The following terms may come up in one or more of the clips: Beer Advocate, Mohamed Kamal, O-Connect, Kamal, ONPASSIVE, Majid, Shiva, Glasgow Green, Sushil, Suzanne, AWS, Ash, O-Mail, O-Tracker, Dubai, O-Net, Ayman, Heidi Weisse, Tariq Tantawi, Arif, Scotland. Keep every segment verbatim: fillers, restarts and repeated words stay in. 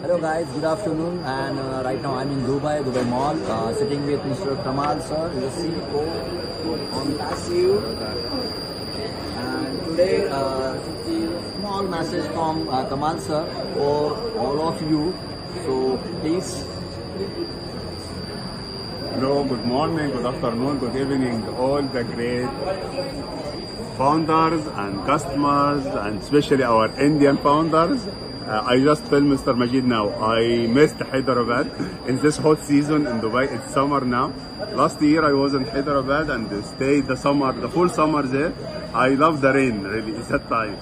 Hello guys, good afternoon, and uh, right now I'm in Dubai, Dubai Mall, uh, sitting with Mister Kamal sir, the C E O of ONPASSIVE, and today uh, a small message from uh, Kamal sir for all of you, so please. Hello, good morning, good afternoon, good evening, all the great founders and customers, and especially our Indian founders. Uh, I just tell Mister Majid now, I missed Hyderabad in this hot season in Dubai. It's summer now. Last year I was in Hyderabad and stayed the summer, the full summer there. I love the rain, really, it's that time.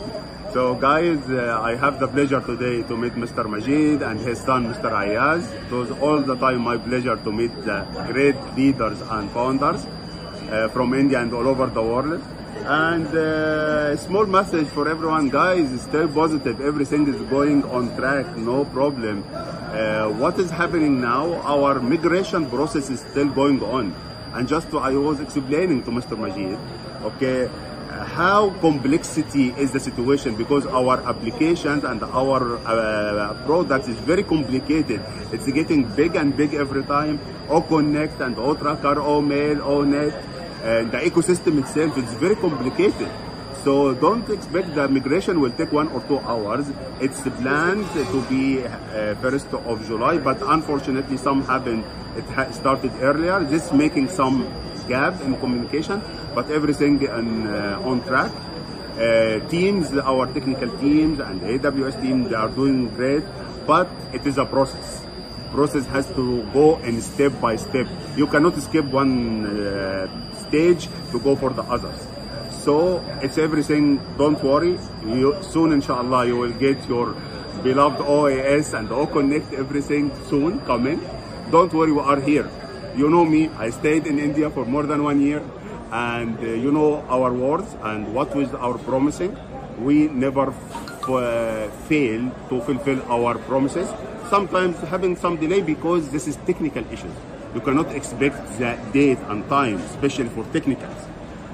So guys, uh, I have the pleasure today to meet Mister Majid and his son, Mister Ayaz. It was all the time my pleasure to meet the great leaders and founders uh, from India and all over the world. And a uh, small message for everyone, guys, stay positive, everything is going on track, no problem. Uh, what is happening now, our migration process is still going on. And just to, I was explaining to Mister Majid, okay, how complexity is the situation, because our applications and our uh, product is very complicated. It's getting big and big every time, O-Connect and O-Tracker, O-Mail, O-Net. And the ecosystem itself is very complicated. So don't expect the migration will take one or two hours. It's planned to be uh, first of July, but unfortunately some happened. It ha started earlier, just making some gap in communication, but everything on, uh, on track. Uh, teams, our technical teams and A W S team, they are doing great, but it is a process. Process has to go and step by step. You cannot skip one uh, stage to go for the others. So it's everything. Don't worry. You, soon, inshallah, you will get your beloved O A S and O-Connect. Everything soon coming. Don't worry. We are here. You know me. I stayed in India for more than one year, and uh, you know our words and what was our promising. We never f uh, fail to fulfill our promises. Sometimes having some delay because this is technical issues. You cannot expect the date and time, especially for technicals.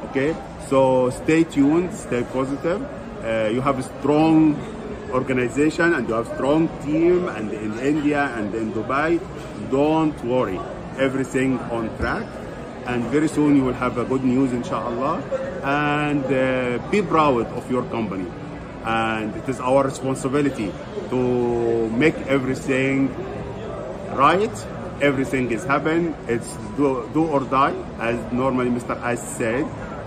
Okay, so stay tuned, stay positive. Uh, you have a strong organization and you have a strong team, and in India and in Dubai, don't worry. Everything on track, and very soon you will have a good news, inshallah. And uh, be proud of your company. And it is our responsibility to make everything right. Everything is happening. It's do, do or die, as normally Mister Ash said.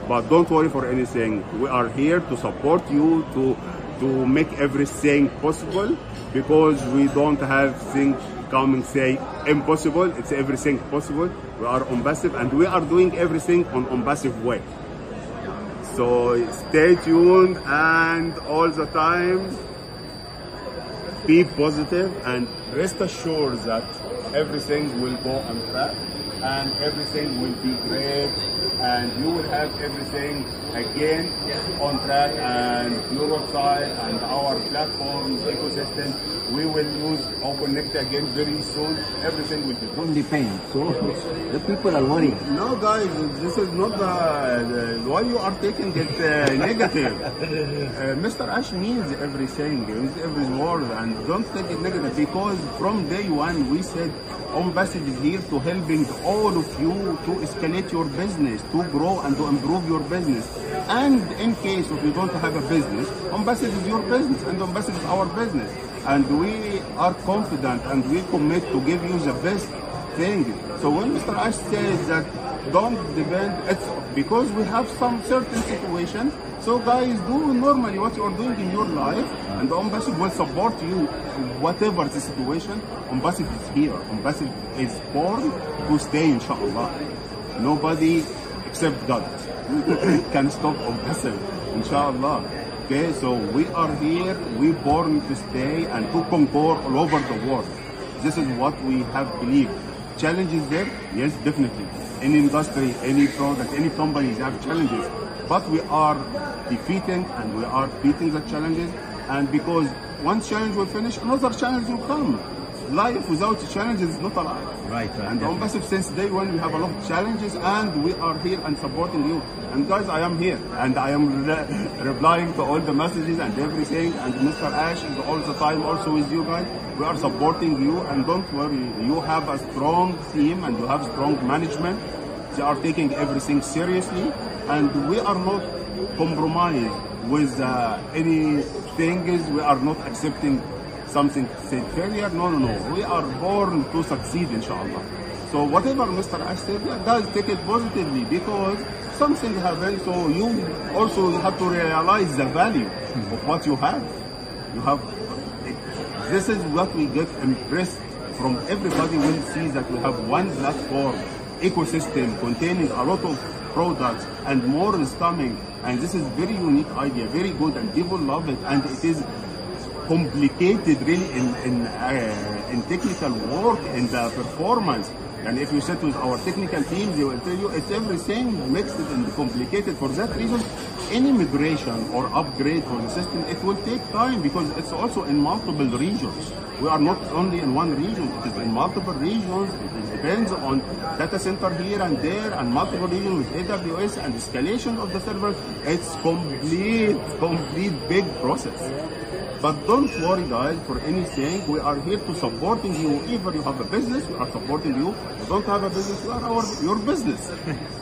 But don't worry for anything. We are here to support you, to, to make everything possible, because we don't have things come and say impossible. It's everything possible. We are ONPASSIVE, and we are doing everything on ONPASSIVE way. So stay tuned, and all the time be positive and rest assured that everything will go on track and everything will be great, and you will have everything again on track, and your website and our platforms, ecosystem. We will use O-Connect again very soon. Everything will be only pain. So the people are worried. No, guys, this is not the, the why you are taking it uh, negative. uh, Mister Ash means everything, means every word, and don't take it negative, because from day one we said ONPASSIVE is here to helping all of you to escalate your business, to grow and to improve your business. And in case if you don't have a business, ONPASSIVE is your business and ONPASSIVE is our business. And we are confident and we commit to give you the best thing. So when Mister Ash says that don't depend, it's because we have some certain situations. So guys, do normally what you are doing in your life, and ONPASSIVE will support you whatever the situation. ONPASSIVE is here. ONPASSIVE is born to stay, inshallah. Nobody except God can stop ONPASSIVE, inshallah. Okay, so we are here, we born to stay and to conquer all over the world. This is what we have believed. Challenges there? Yes, definitely. Any industry, any product, any companies have challenges. But we are defeating and we are beating the challenges. And because one challenge will finish, another challenge will come. life without challenges is not alive. Right, right. And ONPASSIVE, since day one, we have a lot of challenges, and we are here and supporting you. And guys, I am here, and I am re replying to all the messages and everything. And Mister Ash is all the time also with you guys. We are supporting you, and don't worry, you have a strong team and you have strong management. They are taking everything seriously, and we are not compromised with uh, any things. We are not accepting something said failure. No, no, no. We are born to succeed, inshallah. So whatever Mister Ash said, yeah, guys, take it positively, because something happened. So you also have to realize the value of what you have. You have. It, this is what we get impressed from everybody when it sees that we have one platform ecosystem containing a lot of products and more is coming. And this is very unique idea, very good, and people love it. And it is complicated really in in, uh, in technical work, in the performance. And if you sit with our technical team, they will tell you it's everything mixed and complicated. For that reason, any migration or upgrade for the system, it will take time, because it's also in multiple regions. We are not only in one region, it is in multiple regions. It depends on data center here and there, and multiple regions with A W S and escalation of the servers. It's complete, complete big process. But don't worry, guys, for anything. We are here to supporting you. Either you have a business, we are supporting you. You don't have a business, we are our, your business.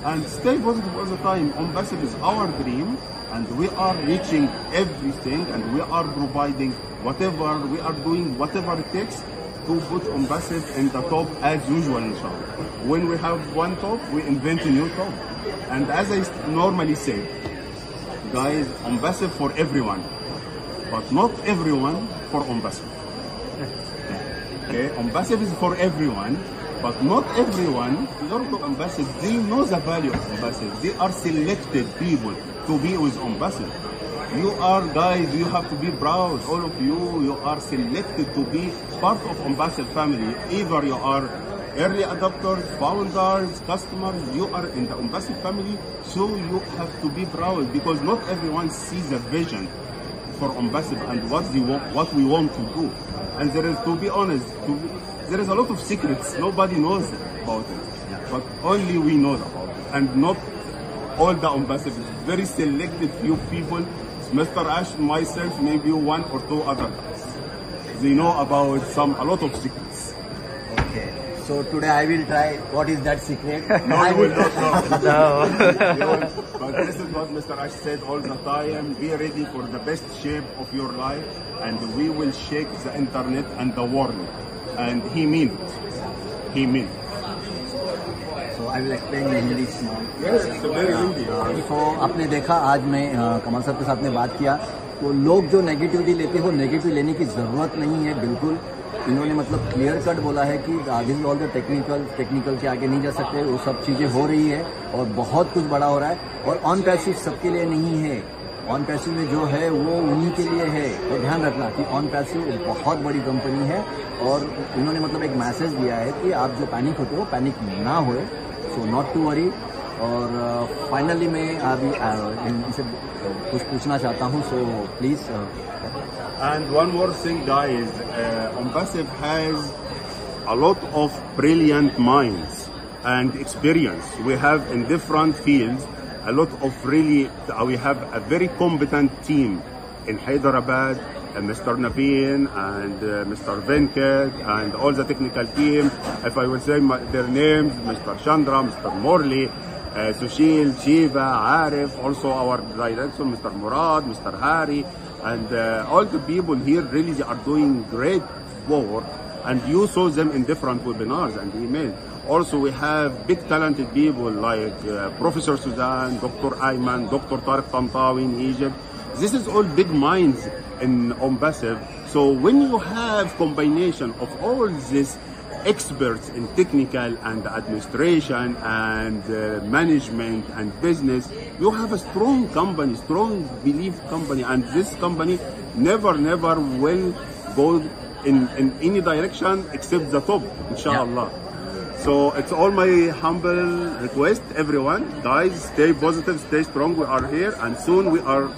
And stay positive all the time. ONPASSIVE is our dream, and we are reaching everything, and we are providing whatever, we are doing whatever it takes to put ONPASSIVE in the top as usual, inshallah. When we have one top, we invent a new top. And as I normally say, guys, ONPASSIVE for everyone. But not everyone for ONPASSIVE. Okay, ONPASSIVE is for everyone, but not everyone. Lord of ONPASSIVE, they know the value of ONPASSIVE. They are selected people to be with ONPASSIVE. You are, guys, you have to be proud, all of you. You are selected to be part of ONPASSIVE family. Either you are early adopters, founders, customers, you are in the ONPASSIVE family, so you have to be proud, because not everyone sees the vision for ONPASSIVE and what we want, what we want to do. And there is, to be honest, to be, there is a lot of secrets nobody knows about it, but only we know about it. And not all the ONPASSIVE, very selected few people. Mister Ash, myself, maybe one or two other guys. They know about some a lot of secrets. Okay. So today I will try. What is that secret? No, I will not know. No. But this is what Mister Ash said all the time. Be ready for the best shape of your life, and we will shake the internet and the world. And he means it. He means it. So I will explain in English now. Yes, it's very Hindi. So आपने देखा, आज मैं कमल साहब के साथ में बात किया, तो लोग जो नेगेटिविटी लेते हो, नेगेटिव लेने की ज़रूरत नहीं है बिल्कुल. इन्होंने मतलब क्लियर कट बोला है कि this is all the technical, technical के आगे नहीं जा सकते, वो सब चीज़ें हो रही है और बहुत कुछ बड़ा हो रहा है. और ONPASSIVE सबके लिए नहीं है, ONPASSIVE में जो है वो उन्हीं के लिए है. और ध्यान रखना कि ONPASSIVE एक बहुत बड़ी कंपनी है, और इन्होंने मतलब एक मैसेज दिया है कि आप जो पैनिक होते हो, पैनिक ना होए. So not to worry. और फाइनली मैं अभी इनसे कुछ पूछना चाहता हूँ, so please. And one more thing, guys, uh, ONPASSIVE has a lot of brilliant minds and experience. We have in different fields a lot of really, uh, we have a very competent team in Hyderabad, uh, Mister Naveen and uh, Mister Venkat and all the technical team. If I would say my, their names, Mister Chandra, Mister Morley, uh, Sushil, Shiva, Arif, also our director, Mister Murad, Mister Harry. And uh, all the people here really are doing great work, and you saw them in different webinars and emails. Also, we have big talented people like uh, Professor Suzanne, Doctor Ayman, Doctor Tariq Tantawi in Egypt. This is all big minds in ONPASSIVE. So when you have combination of all these experts in technical and administration and uh, management and business, you have a strong company, strong belief company, and this company never, never will go in, in any direction except the top, inshallah. Yeah. So it's all my humble request, everyone. Guys, stay positive, stay strong. We are here, and soon we are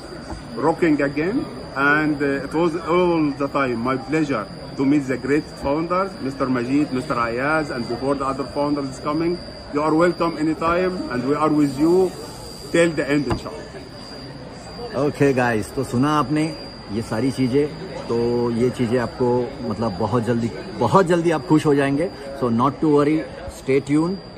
rocking again. And uh, it was all the time my pleasure To meet the great founders, Mister Majid, Mister Ayaz, and before the other founders is coming, you are welcome anytime, and we are with you till the end, inshallah. Okay, guys. तो सुना आपने ये सारी चीजें, तो ये चीजें आपको मतलब बहुत जल्दी बहुत जल्दी आप खुश हो जाएंगे. So not to worry, stay tuned.